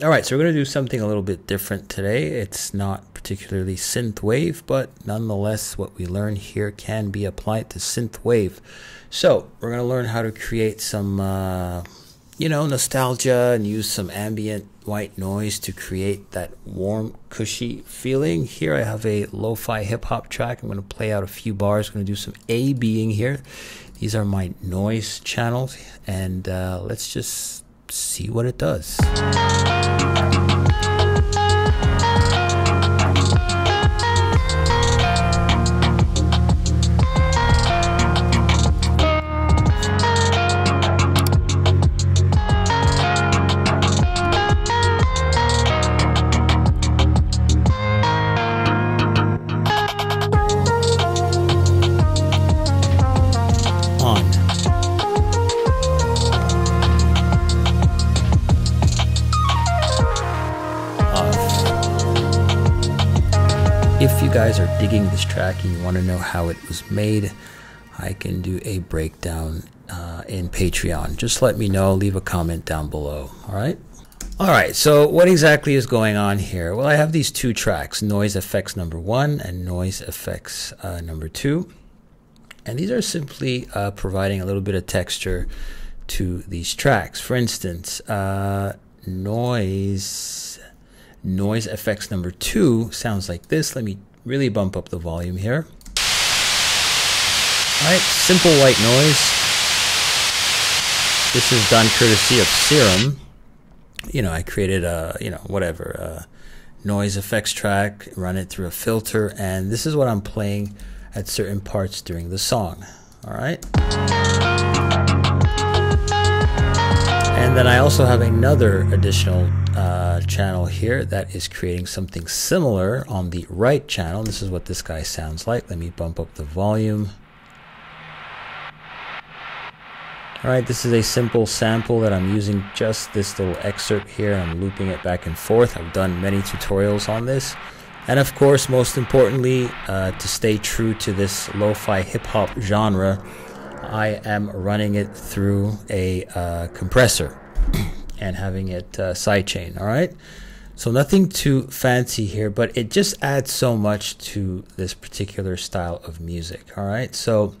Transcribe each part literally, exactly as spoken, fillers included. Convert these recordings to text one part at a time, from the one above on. All right, so we're going to do something a little bit different today. It's not particularly synthwave, but nonetheless, what we learn here can be applied to synthwave. So we're going to learn how to create some, uh, you know, nostalgia and use some ambient white noise to create that warm, cushy feeling. Here I have a lo-fi hip-hop track. I'm going to play out a few bars. I'm going to do some A-Bing here. These are my noise channels, and uh, let's just see what it does. If you guys are digging this track and you want to know how it was made, I can do a breakdown uh, in Patreon. Just let me know, leave a comment down below, all right? All right, so what exactly is going on here? Well, I have these two tracks, noise effects number one and noise effects uh, number two. And these are simply uh, providing a little bit of texture to these tracks. For instance, uh, noise... noise effects number two sounds like this. Let me really bump up the volume here. All right, simple white noise. This is done courtesy of Serum. You know, I created a, you know, whatever, a noise effects track, run it through a filter, and this is what I'm playing at certain parts during the song. All right. And then I also have another additional uh, channel here that is creating something similar on the right channel. This is what this guy sounds like. Let me bump up the volume. All right, this is a simple sample that I'm using, just this little excerpt here. I'm looping it back and forth. I've done many tutorials on this. And of course, most importantly, uh, to stay true to this lo-fi hip-hop genre, I am running it through a uh, compressor and having it uh, sidechain. All right, so nothing too fancy here, but it just adds so much to this particular style of music. All right, so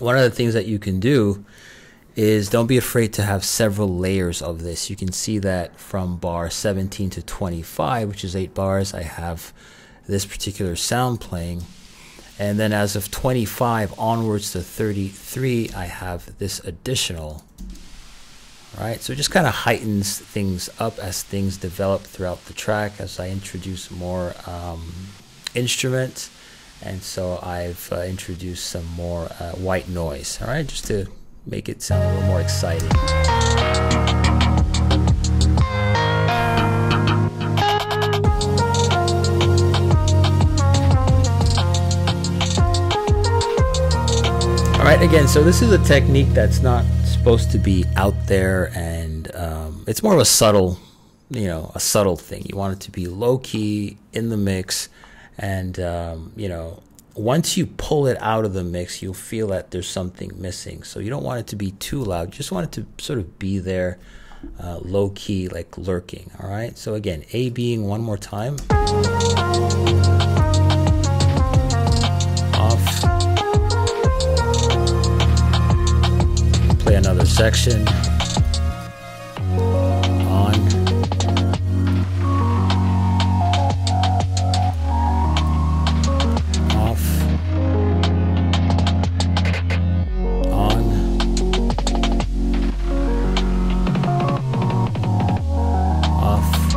one of the things that you can do is don't be afraid to have several layers of this. You can see that from bar seventeen to twenty-five, which is eight bars, I have this particular sound playing. And then as of twenty-five onwards to thirty-three, I have this additional. All right, so it just kind of heightens things up as things develop throughout the track, as I introduce more um, instruments. And so I've uh, introduced some more uh, white noise, all right, just to make it sound a little more exciting. Right, again, so this is a technique that's not supposed to be out there, and um, it's more of a subtle, you know, a subtle thing. You want it to be low-key in the mix, and, um, you know, once you pull it out of the mix, you'll feel that there's something missing. So you don't want it to be too loud. You just want it to sort of be there uh, low-key, like lurking, all right? So again, A-Bing one more time. Off. Another section on. Off. On. Off.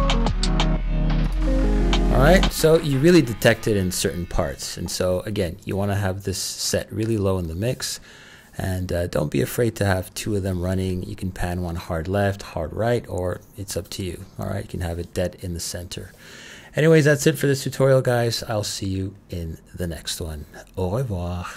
All right, so you really detect it in certain parts, and so again, you want to have this set really low in the mix. And uh, don't be afraid to have two of them running. You can pan one hard left, hard right, or it's up to you. All right, you can have it dead in the center. Anyways, that's it for this tutorial, guys. I'll see you in the next one. Au revoir.